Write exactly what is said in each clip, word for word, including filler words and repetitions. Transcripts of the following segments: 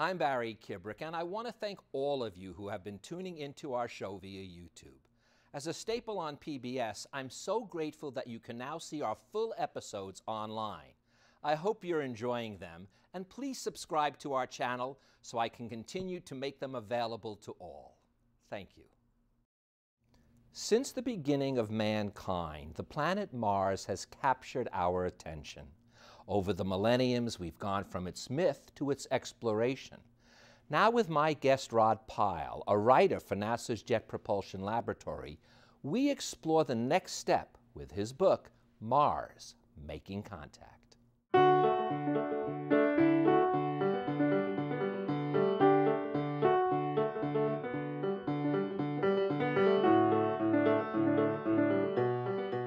I'm Barry Kibrick, and I want to thank all of you who have been tuning into our show via YouTube. As a staple on P B S, I'm so grateful that you can now see our full episodes online. I hope you're enjoying them, and please subscribe to our channel so I can continue to make them available to all. Thank you. Since the beginning of mankind, the planet Mars has captured our attention. Over the millenniums, we've gone from its myth to its exploration. Now with my guest Rod Pyle, a writer for NASA's Jet Propulsion Laboratory, we explore the next step with his book, Mars: Making Contact.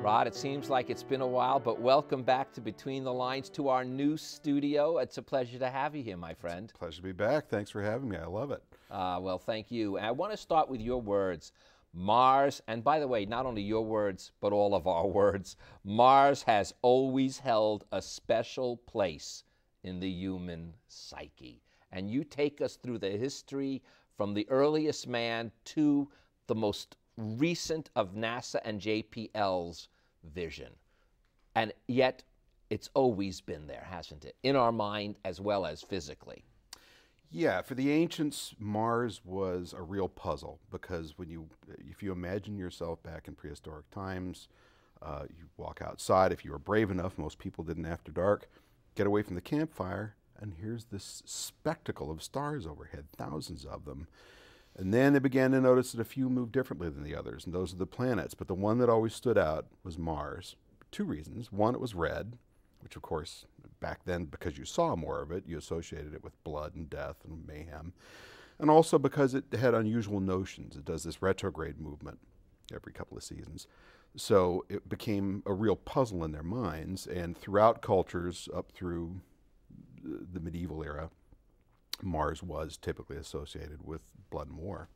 Rod, it seems like it's been a while, but welcome back to Between the Lines, to our new studio. It's a pleasure to have you here, my friend. It's a pleasure to be back. Thanks for having me. I love it. Uh, well, thank you. And I want to start with your words, Mars. And by the way, not only your words, but all of our words. Mars has always held a special place in the human psyche. And you take us through the history from the earliest man to the most recent of NASA and J P L's vision. And yet it's always been there, hasn't it? In our mind as well as physically. Yeah, for the ancients, Mars was a real puzzle, because when you, if you imagine yourself back in prehistoric times, uh, you walk outside, if you were brave enough, most people didn't after dark, get away from the campfire, and here's this spectacle of stars overhead, thousands of them. And then they began to notice that a few moved differently than the others, and those are the planets. But the one that always stood out was Mars. Two reasons. One, it was red, which of course, back then, because you saw more of it, you associated it with blood and death and mayhem. And also because it had unusual notions. It does this retrograde movement every couple of seasons. So it became a real puzzle in their minds, and throughout cultures up through the medieval era, Mars was typically associated with blood and war.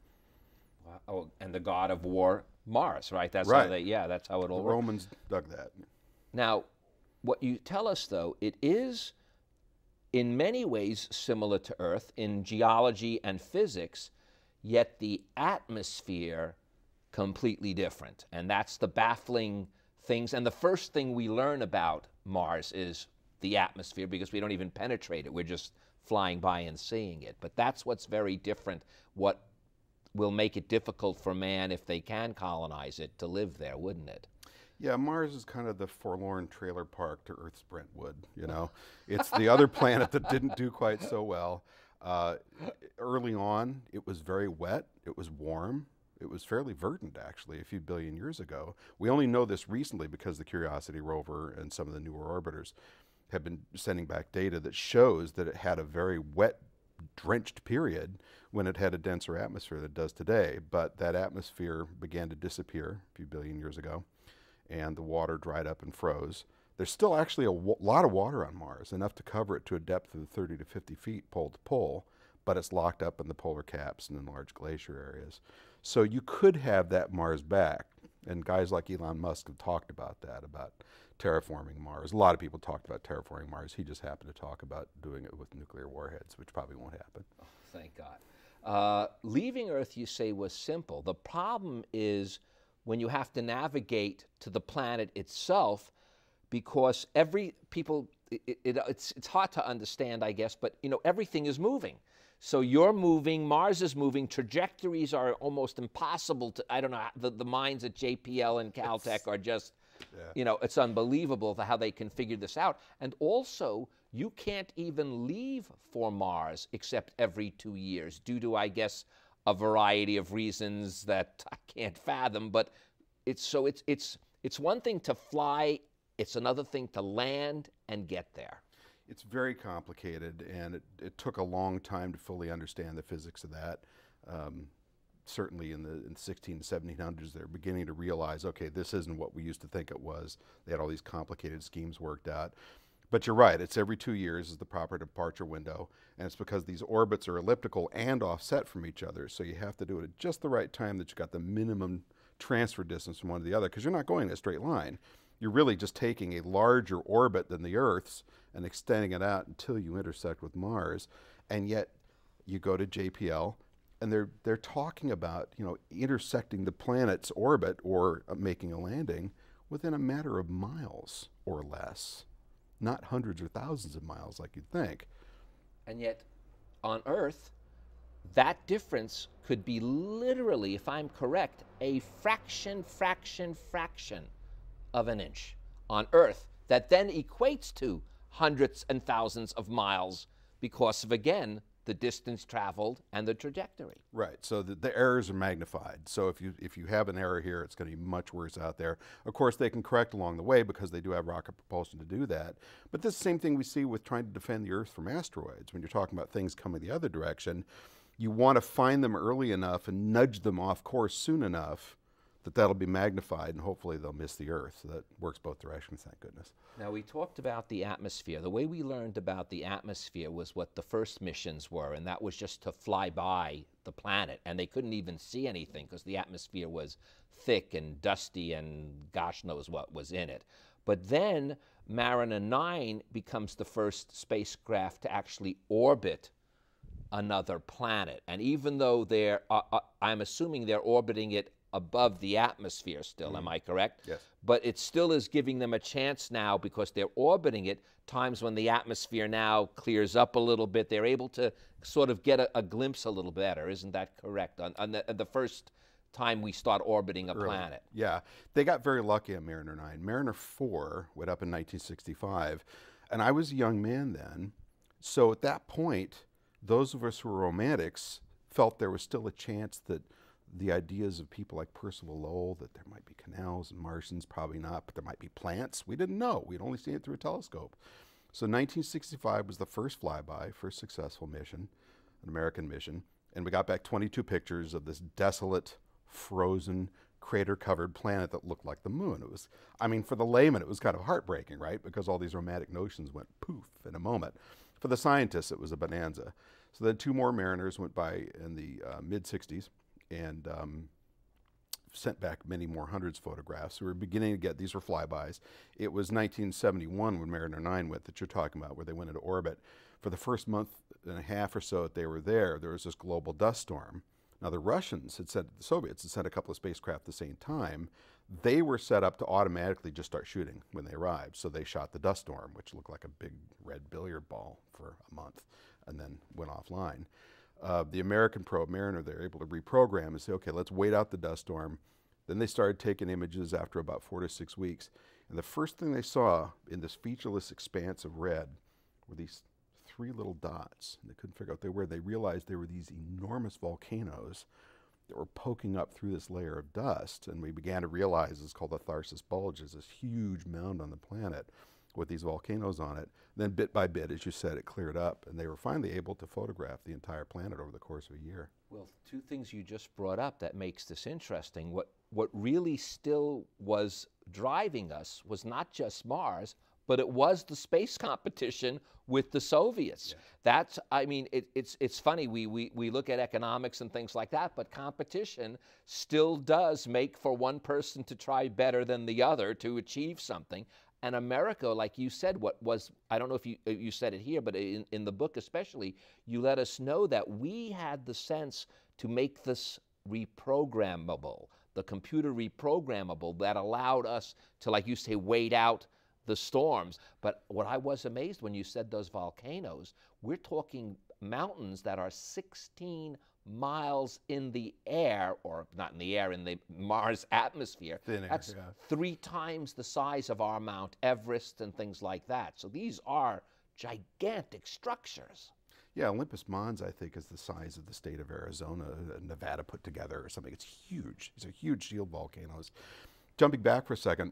Wow. Oh, and the god of war, Mars, right? That's right. How they, yeah, that's how it all worked. The Romans dug that. Now, what you tell us, though, it is in many ways similar to Earth in geology and physics, yet the atmosphere completely different. And that's the baffling things. And the first thing we learn about Mars is the atmosphere, because we don't even penetrate it. We're just flying by and seeing it. But that's what's very different, what will make it difficult for man, if they can colonize it, to live there, wouldn't it? Yeah, Mars is kind of the forlorn trailer park to Earth's Brentwood, you know? It's the other planet that didn't do quite so well. Uh, early on, it was very wet, it was warm, it was fairly verdant, actually, a few billion years ago. We only know this recently because the Curiosity rover and some of the newer orbiters have been sending back data that shows that it had a very wet, drenched period when it had a denser atmosphere than it does today. But that atmosphere began to disappear a few billion years ago, and the water dried up and froze. There's still actually a lot of water on Mars, enough to cover it to a depth of thirty to fifty feet pole to pole, but it's locked up in the polar caps and in large glacier areas. So you could have that Mars back. And guys like Elon Musk have talked about that, about terraforming Mars. A lot of people talked about terraforming Mars. He just happened to talk about doing it with nuclear warheads, which probably won't happen. Oh, thank God. Uh, leaving Earth, you say, was simple. The problem is when you have to navigate to the planet itself, because every people, it, it, it's, it's hard to understand, I guess, but you know, everything is moving. So you're moving, Mars is moving, trajectories are almost impossible to, I don't know, the, the minds at J P L and Caltech it's, are just, yeah. you know, it's unbelievable how they can figure this out. And also, you can't even leave for Mars except every two years due to, I guess, a variety of reasons that I can't fathom. But it's, so it's, it's, it's one thing to fly, it's another thing to land and get there. It's very complicated, and it, it took a long time to fully understand the physics of that. Um, certainly in the, in the sixteen hundreds, seventeen hundreds, they're beginning to realize, okay, this isn't what we used to think it was. They had all these complicated schemes worked out. But you're right, it's every two years is the proper departure window, and it's because these orbits are elliptical and offset from each other, so you have to do it at just the right time that you've got the minimum transfer distance from one to the other, because you're not going in a straight line. You're really just taking a larger orbit than the Earth's and extending it out until you intersect with Mars. And yet you go to J P L, and they're they're talking about, you know, intersecting the planet's orbit or uh, making a landing within a matter of miles or less, not hundreds or thousands of miles like you'd think. And yet, on Earth, that difference could be literally, if I'm correct, a fraction, fraction, fraction of an inch on Earth that then equates to hundreds and thousands of miles because of, again, the distance traveled and the trajectory. Right, so the, the errors are magnified. So if you, if you have an error here, it's gonna be much worse out there. Of course, they can correct along the way because they do have rocket propulsion to do that. But this is the same thing we see with trying to defend the Earth from asteroids. When you're talking about things coming the other direction, you want to find them early enough and nudge them off course soon enough that that'll be magnified, and hopefully they'll miss the Earth. So that works both directions, thank goodness. Now, we talked about the atmosphere. The way we learned about the atmosphere was what the first missions were, and that was just to fly by the planet, and they couldn't even see anything because the atmosphere was thick and dusty and gosh knows what was in it. But then Mariner nine becomes the first spacecraft to actually orbit another planet, and even though they're, uh, uh, I'm assuming they're orbiting it above the atmosphere still, mm-hmm. am I correct? Yes. But it still is giving them a chance now because they're orbiting it times when the atmosphere now clears up a little bit. They're able to sort of get a, a glimpse a little better, isn't that correct? On, on the, the first time we start orbiting a Early. planet. Yeah, they got very lucky on Mariner nine. Mariner four went up in nineteen sixty-five, and I was a young man then, so at that point, those of us who were romantics felt there was still a chance that the ideas of people like Percival Lowell, that there might be canals and Martians, probably not, but there might be plants. We didn't know. We'd only seen it through a telescope. So nineteen sixty-five was the first flyby, first successful mission, an American mission, and we got back twenty-two pictures of this desolate, frozen, crater-covered planet that looked like the moon. It was, I mean, for the layman, it was kind of heartbreaking, right? Because all these romantic notions went poof in a moment. For the scientists, it was a bonanza. So then two more Mariners went by in the uh, mid sixties and um, sent back many more hundreds of photographs. We were beginning to get, these were flybys. It was nineteen seventy-one when Mariner nine went that you're talking about, where they went into orbit. For the first month and a half or so that they were there, there was this global dust storm. Now the Russians had sent, the Soviets had sent a couple of spacecraft at the same time. They were set up to automatically just start shooting when they arrived. So they shot the dust storm, which looked like a big red billiard ball for a month and then went offline. Uh, the American probe, Mariner, they're able to reprogram and say, okay, let's wait out the dust storm. Then they started taking images after about four to six weeks. And the first thing they saw in this featureless expanse of red were these three little dots. And they couldn't figure out what they were. They realized they were these enormous volcanoes that were poking up through this layer of dust, and we began to realize it's called the Tharsis Bulge. It's this huge mound on the planet with these volcanoes on it. Then bit by bit, as you said, it cleared up, and they were finally able to photograph the entire planet over the course of a year. Well, two things you just brought up that makes this interesting. What, what really still was driving us was not just Mars, but it was the space competition with the Soviets. Yeah. That's, I mean, it, it's, it's funny, we, we, we look at economics and things like that, but competition still does make for one person to try better than the other to achieve something. And America, like you said, what was, I don't know if you, you said it here, but in, in the book especially, you let us know that we had the sense to make this reprogrammable, the computer reprogrammable that allowed us to, like you say, wait out the storms. But what I was amazed when you said those volcanoes, we're talking mountains that are sixteen miles in the air, or not in the air, in the Mars atmosphere. Thin air, that's yeah. three times the size of our Mount Everest and things like that. So these are gigantic structures. Yeah, Olympus Mons, I think, is the size of the state of Arizona, Nevada put together or something. It's huge. These are huge shield volcanoes. Jumping back for a second,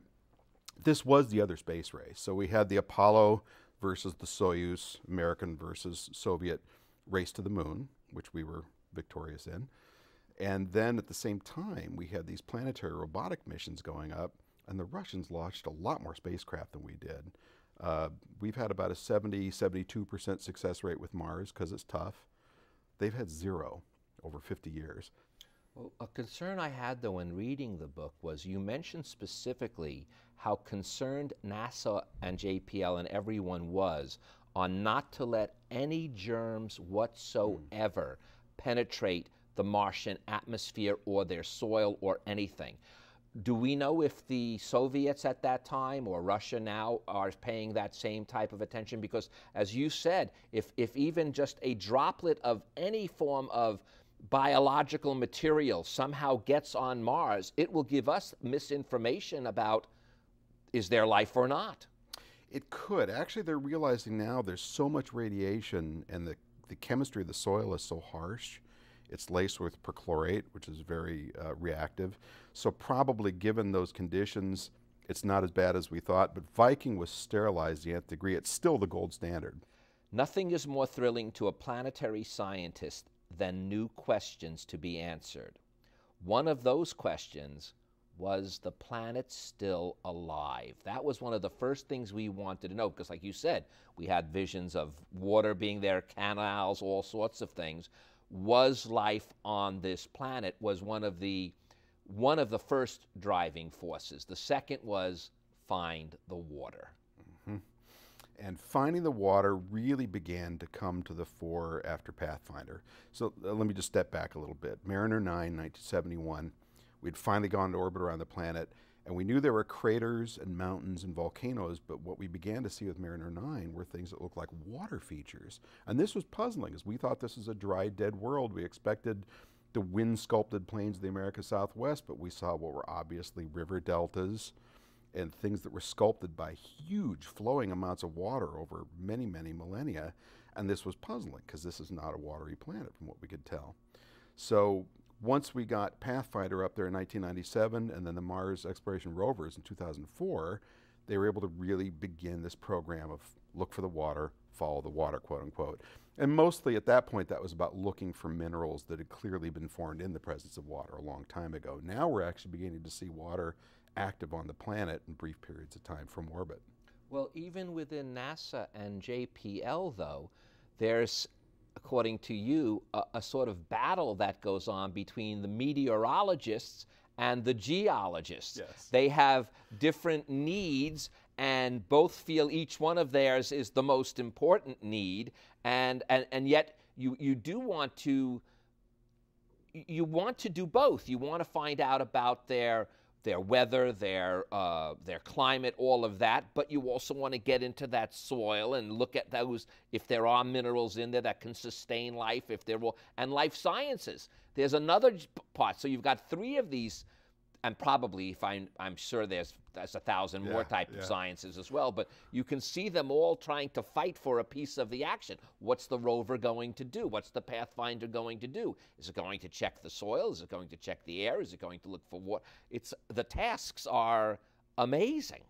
this was the other space race. So we had the Apollo versus the Soyuz, American versus Soviet race to the moon, which we were victorious in. And then at the same time, we had these planetary robotic missions going up, and the Russians launched a lot more spacecraft than we did. Uh, we've had about a seventy, seventy-two percent success rate with Mars because it's tough. They've had zero over fifty years. Well, a concern I had, though, in reading the book was you mentioned specifically how concerned NASA and J P L and everyone was on not to let any germs whatsoever mm. penetrate the Martian atmosphere or their soil or anything. Do we know if the Soviets at that time or Russia now are paying that same type of attention? Because as you said, if, if even just a droplet of any form of biological material somehow gets on Mars, it will give us misinformation about is there life or not? It could. Actually, they're realizing now there's so much radiation and the, the chemistry of the soil is so harsh. It's laced with perchlorate, which is very uh, reactive. So probably given those conditions, it's not as bad as we thought, but Viking was sterilized to the nth degree. It's still the gold standard. Nothing is more thrilling to a planetary scientist than new questions to be answered. One of those questions was, the planet still alive? That was one of the first things we wanted to know, because like you said, we had visions of water being there, canals, all sorts of things. Was life on this planet was one of the one of the first driving forces. The second was find the water. Mm-hmm. And finding the water really began to come to the fore after Pathfinder. So uh, let me just step back a little bit. Mariner nine, nineteen seventy-one, we'd finally gone to orbit around the planet, and we knew there were craters and mountains and volcanoes, but what we began to see with Mariner nine were things that looked like water features. And this was puzzling, as we thought this was a dry, dead world. We expected the wind-sculpted plains of the America Southwest, but we saw what were obviously river deltas and things that were sculpted by huge flowing amounts of water over many, many millennia. And this was puzzling, because this is not a watery planet, from what we could tell. So once we got Pathfinder up there in nineteen ninety-seven, and then the Mars Exploration Rovers in two thousand four, they were able to really begin this program of look for the water, follow the water, quote unquote. And mostly at that point, that was about looking for minerals that had clearly been formed in the presence of water a long time ago. Now we're actually beginning to see water active on the planet in brief periods of time from orbit. Well, even within NASA and J P L though, there's, according to you, a, a sort of battle that goes on between the meteorologists and the geologists. Yes. They have different needs, and both feel each one of theirs is the most important need, and, and, and yet you, you do want to, you want to do both. You want to find out about their their weather, their, uh, their climate, all of that, but you also want to get into that soil and look at those, if there are minerals in there that can sustain life, if there will, and life sciences. There's another part, so you've got three of these, and probably, if I'm, I'm sure there's, there's a thousand yeah, more type yeah. of sciences as well, but you can see them all trying to fight for a piece of the action. What's the rover going to do? What's the Pathfinder going to do? Is it going to check the soil? Is it going to check the air? Is it going to look for water? It's, the tasks are amazing.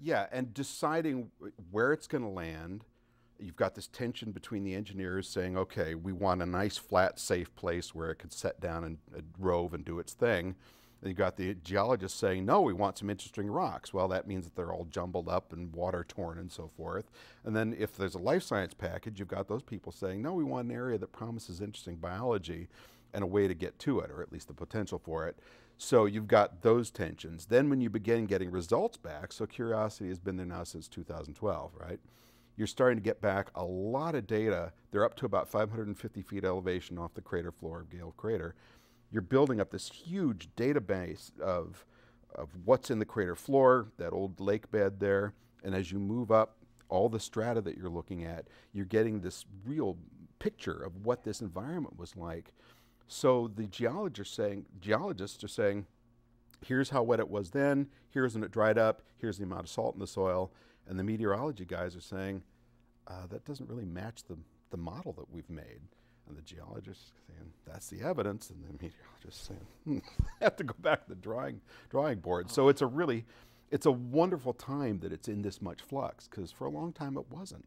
Yeah, and deciding where it's gonna land, you've got this tension between the engineers saying, okay, we want a nice, flat, safe place where it could set down and uh, rove and do its thing. You got the geologists saying, no, we want some interesting rocks. Well, that means that they're all jumbled up and water torn and so forth. And then if there's a life science package, you've got those people saying, no, we want an area that promises interesting biology and a way to get to it, or at least the potential for it. So you've got those tensions. Then when you begin getting results back, so Curiosity has been there now since two thousand twelve, right? You're starting to get back a lot of data. They're up to about five hundred fifty feet elevation off the crater floor of Gale Crater. You're building up this huge database of, of what's in the crater floor, that old lake bed there, and as you move up all the strata that you're looking at, you're getting this real picture of what this environment was like. So the geologists saying, geologists are saying, here's how wet it was then, here's when it dried up, here's the amount of salt in the soil, and the meteorology guys are saying, uh, that doesn't really match the, the model that we've made. And the geologists saying, that's the evidence, and the meteorologists saying, hmm, I have to go back to the drawing, drawing board. Oh. So it's a really, it's a wonderful time that it's in this much flux, because for a long time it wasn't.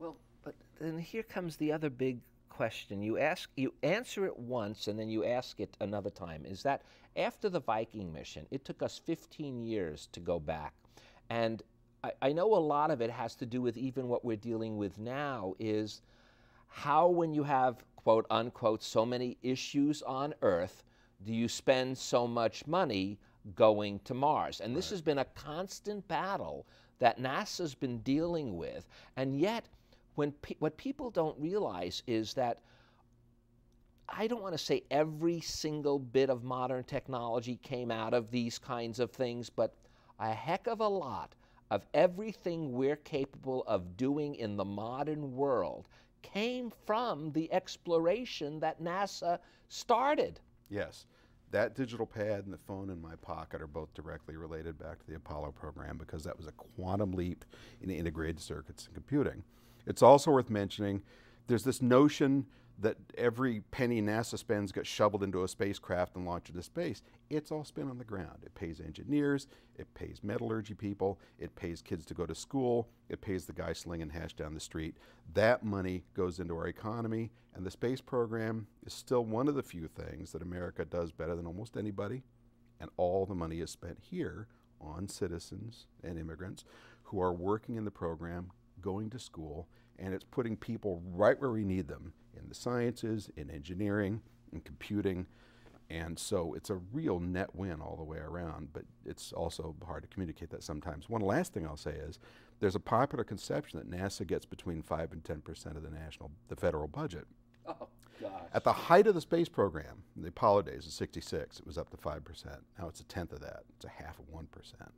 Well, but then here comes the other big question. You ask, you answer it once, and then you ask it another time, is that after the Viking mission, it took us fifteen years to go back. And I, I know a lot of it has to do with even what we're dealing with now is, how, when you have, quote unquote, so many issues on Earth, do you spend so much money going to Mars? And this right. has been a constant battle that NASA's been dealing with. And yet, when pe what people don't realize is that I don't want to say every single bit of modern technology came out of these kinds of things, but a heck of a lot of everything we're capable of doing in the modern world came from the exploration that NASA started. Yes. That digital pad and the phone in my pocket are both directly related back to the Apollo program, because that was a quantum leap in integrated circuits and computing. It's also worth mentioning, there's this notion that every penny NASA spends gets shoveled into a spacecraft and launched into space. It's all spent on the ground. It pays engineers, it pays metallurgy people, it pays kids to go to school, it pays the guy slinging hash down the street. That money goes into our economy, and the space program is still one of the few things that America does better than almost anybody, and all the money is spent here on citizens and immigrants who are working in the program, going to school, and it's putting people right where we need them, in the sciences, in engineering, in computing, and so it's a real net win all the way around, but it's also hard to communicate that sometimes. One last thing I'll say is, there's a popular conception that NASA gets between five and ten percent of the national, the federal budget. Oh, gosh. At the height of the space program, the Apollo days in sixty-six, it was up to five percent. Now it's a tenth of that, it's a half of one percent.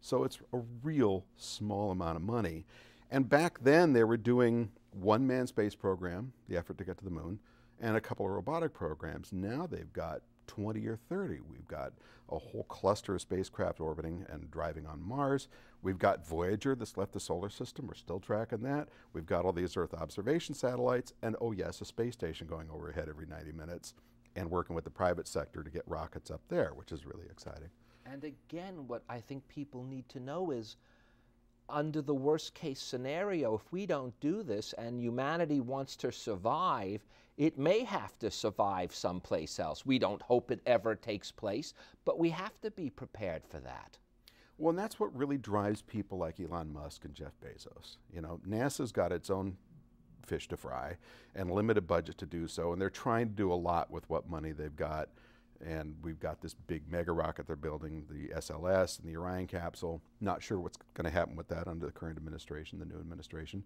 So it's a real small amount of money. And back then they were doing one-man space program, the effort to get to the moon, and a couple of robotic programs. Now they've got twenty or thirty. We've got a whole cluster of spacecraft orbiting and driving on Mars. We've got Voyager that's left the solar system. We're still tracking that. We've got all these Earth observation satellites, and oh yes, a space station going overhead every ninety minutes and working with the private sector to get rockets up there, which is really exciting. And again, what I think people need to know is, under the worst case scenario, if we don't do this and humanity wants to survive, it may have to survive someplace else. We don't hope it ever takes place, but we have to be prepared for that. Well, and that's what really drives people like Elon Musk and Jeff Bezos. You know, NASA's got its own fish to fry and limited budget to do so, and they're trying to do a lot with what money they've got. And we've got this big mega rocket they're building, the S L S and the Orion capsule. Not sure what's going to happen with that under the current administration, the new administration.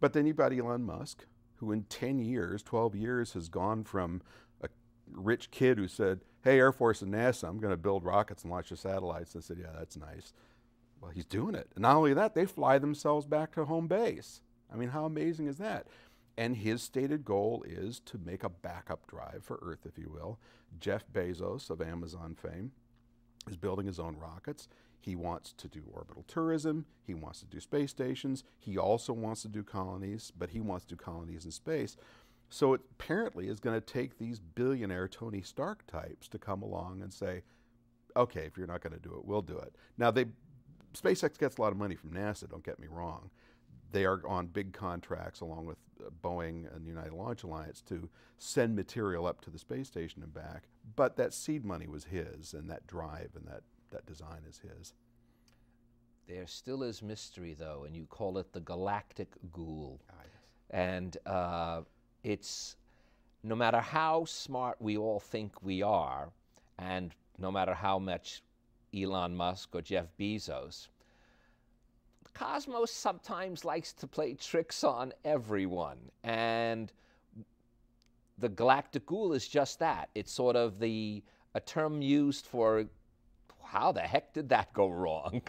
But then you've got Elon Musk, who in ten years, twelve years has gone from a rich kid who said, hey, Air Force and NASA, I'm going to build rockets and launch your satellites. And I said, yeah, that's nice. Well, he's doing it. And not only that, they fly themselves back to home base. I mean, how amazing is that? And his stated goal is to make a backup drive for Earth, if you will. Jeff Bezos of Amazon fame is building his own rockets. He wants to do orbital tourism. He wants to do space stations. He also wants to do colonies, but he wants to do colonies in space. So it apparently is going to take these billionaire Tony Stark types to come along and say, okay, if you're not going to do it, we'll do it. Now, they, SpaceX gets a lot of money from NASA, don't get me wrong. They are on big contracts along with uh, Boeing and the United Launch Alliance to send material up to the space station and back, but that seed money was his, and that drive and that, that design is his. There still is mystery though, and you call it the galactic ghoul. Ah, yes. And uh, it's, no matter how smart we all think we are, and no matter how much Elon Musk or Jeff Bezos, Cosmos sometimes likes to play tricks on everyone, and the galactic ghoul is just that. It's sort of the a term used for how the heck did that go wrong?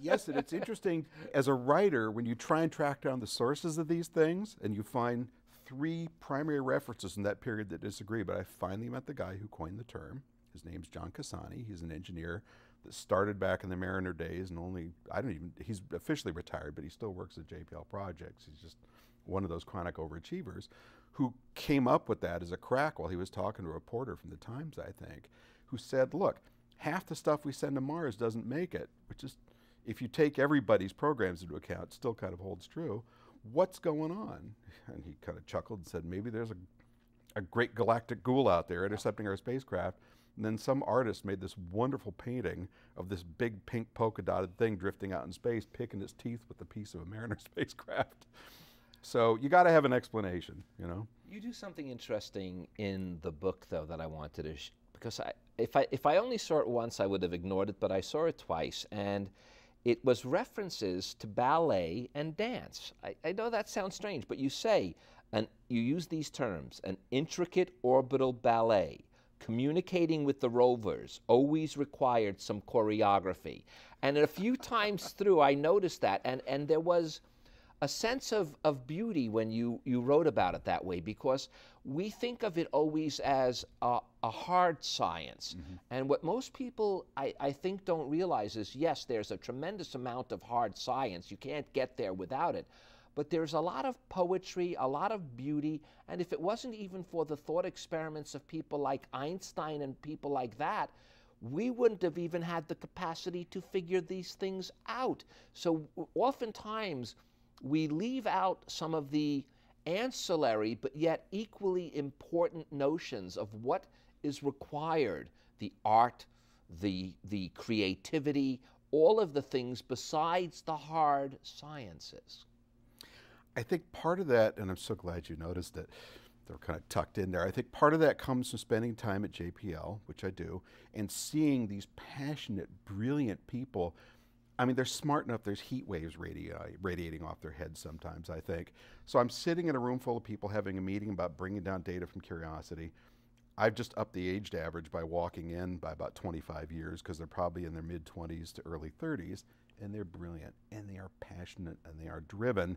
Yes, and it's interesting as a writer when you try and track down the sources of these things and you find three primary references in that period that disagree, but I finally met the guy who coined the term. His name's John Casani. He's an engineer that started back in the Mariner days, and only, I don't even, he's officially retired, but he still works at J P L projects. He's just one of those chronic overachievers who came up with that as a crack while he was talking to a reporter from the Times, I think, who said, look, half the stuff we send to Mars doesn't make it, which is, if you take everybody's programs into account, it still kind of holds true. What's going on? And he kind of chuckled and said, maybe there's a, a great galactic ghoul out there intercepting our spacecraft. And then some artist made this wonderful painting of this big pink polka dotted thing drifting out in space, picking its teeth with a piece of a Mariner spacecraft. So you got to have an explanation, you know? You do something interesting in the book, though, that I wanted to, sh because I, if, I, if I only saw it once, I would have ignored it, but I saw it twice. And It was references to ballet and dance. I, I know that sounds strange, but you say, and you use these terms, an intricate orbital ballet, communicating with the rovers, always required some choreography. And a few times through, I noticed that, and, and there was a sense of, of beauty when you, you wrote about it that way, because we think of it always as a, a hard science. Mm-hmm. And what most people, I, I think, don't realize is, yes, there's a tremendous amount of hard science. You can't get there without it. But there's a lot of poetry, a lot of beauty, and if it wasn't even for the thought experiments of people like Einstein and people like that, we wouldn't have even had the capacity to figure these things out. So oftentimes, we leave out some of the ancillary, but yet equally important notions of what is required, the art, the, the creativity, all of the things besides the hard sciences. I think part of that, and I'm so glad you noticed that they're kind of tucked in there, I think part of that comes from spending time at J P L, which I do, and seeing these passionate, brilliant people. I mean, they're smart enough, there's heat waves radi radiating off their heads sometimes, I think. So I'm sitting in a room full of people having a meeting about bringing down data from Curiosity. I've just upped the aged average by walking in by about twenty-five years, because they're probably in their mid twenties to early thirties, and they're brilliant, and they are passionate, and they are driven.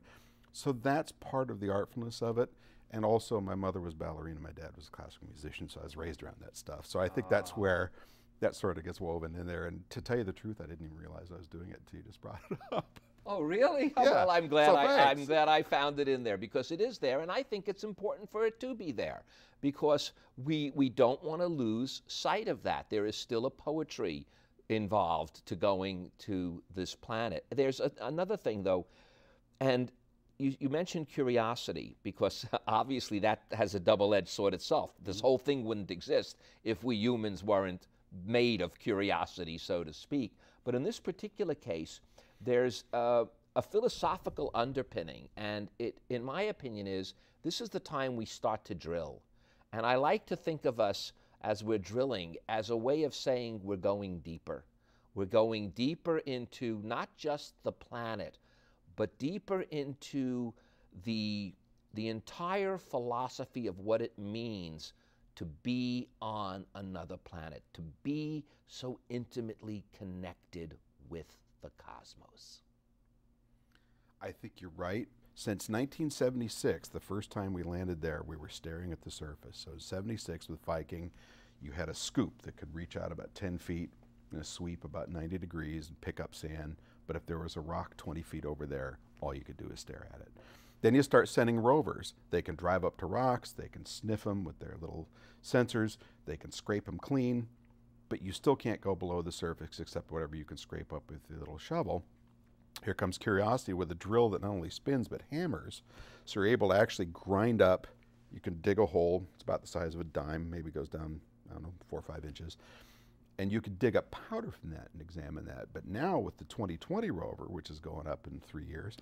So that's part of the artfulness of it. And also, my mother was a ballerina, my dad was a classical musician, so I was raised around that stuff. So I think oh. that's where that sort of gets woven in there. And to tell you the truth, I didn't even realize I was doing it until you just brought it up. Oh, really? Yeah. Well, I'm glad, so I, I'm glad I found it in there, because it is there, and I think it's important for it to be there, because we, we don't want to lose sight of that. There is still a poetry involved to going to this planet. There's a, another thing, though, and You, you mentioned curiosity, because obviously that has a double-edged sword itself. This whole thing wouldn't exist if we humans weren't made of curiosity, so to speak. But in this particular case, there's uh, a philosophical underpinning, and it, in my opinion, is this is the time we start to drill. And I like to think of us, as we're drilling, as a way of saying we're going deeper. We're going deeper into not just the planet, but deeper into the, the entire philosophy of what it means to be on another planet, to be so intimately connected with the cosmos. I think you're right. Since nineteen seventy-six, the first time we landed there, we were staring at the surface. So seventy-six with Viking, you had a scoop that could reach out about ten feet and a sweep about ninety degrees and pick up sand. But if there was a rock twenty feet over there, all you could do is stare at it. Then you start sending rovers. They can drive up to rocks, they can sniff them with their little sensors, they can scrape them clean, but you still can't go below the surface except whatever you can scrape up with your little shovel. Here comes Curiosity with a drill that not only spins, but hammers. So you're able to actually grind up, you can dig a hole, it's about the size of a dime, maybe goes down, I don't know, four or five inches. And you could dig up powder from that and examine that. But now with the twenty twenty rover, which is going up in three years,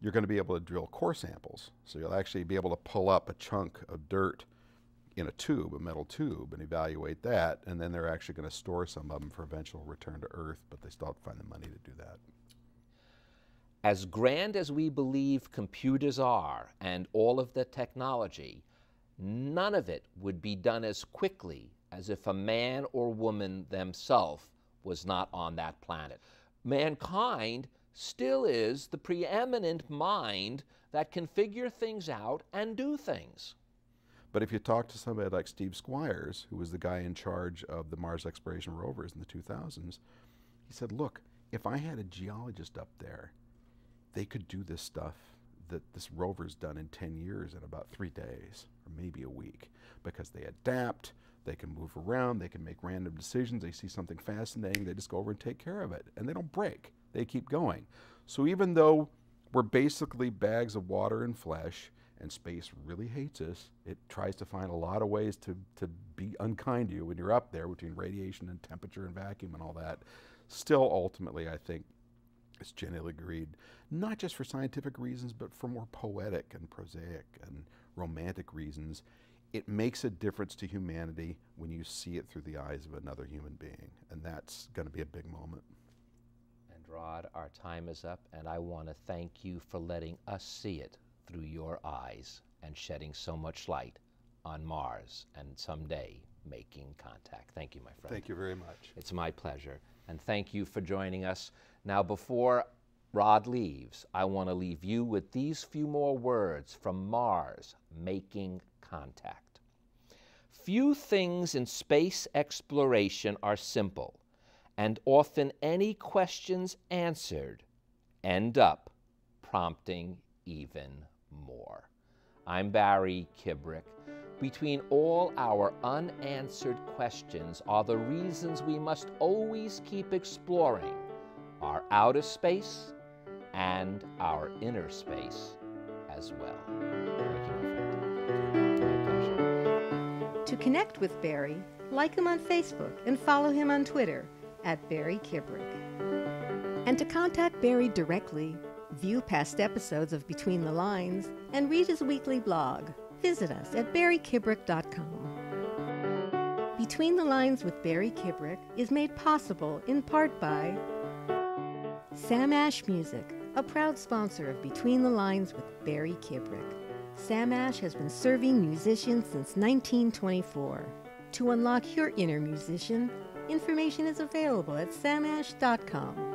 you're going to be able to drill core samples. So you'll actually be able to pull up a chunk of dirt in a tube, a metal tube, and evaluate that. And then they're actually going to store some of them for eventual return to Earth, but they still have to find the money to do that. As grand as we believe computers are and all of the technology, none of it would be done as quickly as if a man or woman themselves was not on that planet. Mankind still is the preeminent mind that can figure things out and do things. But if you talk to somebody like Steve Squires, who was the guy in charge of the Mars Exploration Rovers in the two thousands, he said, look, if I had a geologist up there, they could do this stuff that this rover's done in ten years in about three days, or maybe a week, because they adapt, they can move around, they can make random decisions, they see something fascinating, they just go over and take care of it. And they don't break, they keep going. So even though we're basically bags of water and flesh, and space really hates us, it tries to find a lot of ways to, to be unkind to you when you're up there, between radiation and temperature and vacuum and all that. Still ultimately, I think, it's generally agreed, not just for scientific reasons, but for more poetic and prosaic and romantic reasons, it makes a difference to humanity when you see it through the eyes of another human being. And that's going to be a big moment. And Rod, our time is up, and I want to thank you for letting us see it through your eyes and shedding so much light on Mars and someday making contact. Thank you, my friend. Thank you very much. It's my pleasure. And thank you for joining us. Now, before Rod leaves, I want to leave you with these few more words from Mars Making Contact. Few things in space exploration are simple, and often any questions answered end up prompting even more. I'm Barry Kibrick. Between all our unanswered questions are the reasons we must always keep exploring our outer space and our inner space as well. To connect with Barry, like him on Facebook and follow him on Twitter at Barry Kibrick. And to contact Barry directly, view past episodes of Between the Lines, and read his weekly blog, visit us at barry kibrick dot com. Between the Lines with Barry Kibrick is made possible in part by Sam Ash Music, a proud sponsor of Between the Lines with Barry Kibrick. Sam Ash has been serving musicians since nineteen twenty-four. To unlock your inner musician, information is available at sam ash dot com.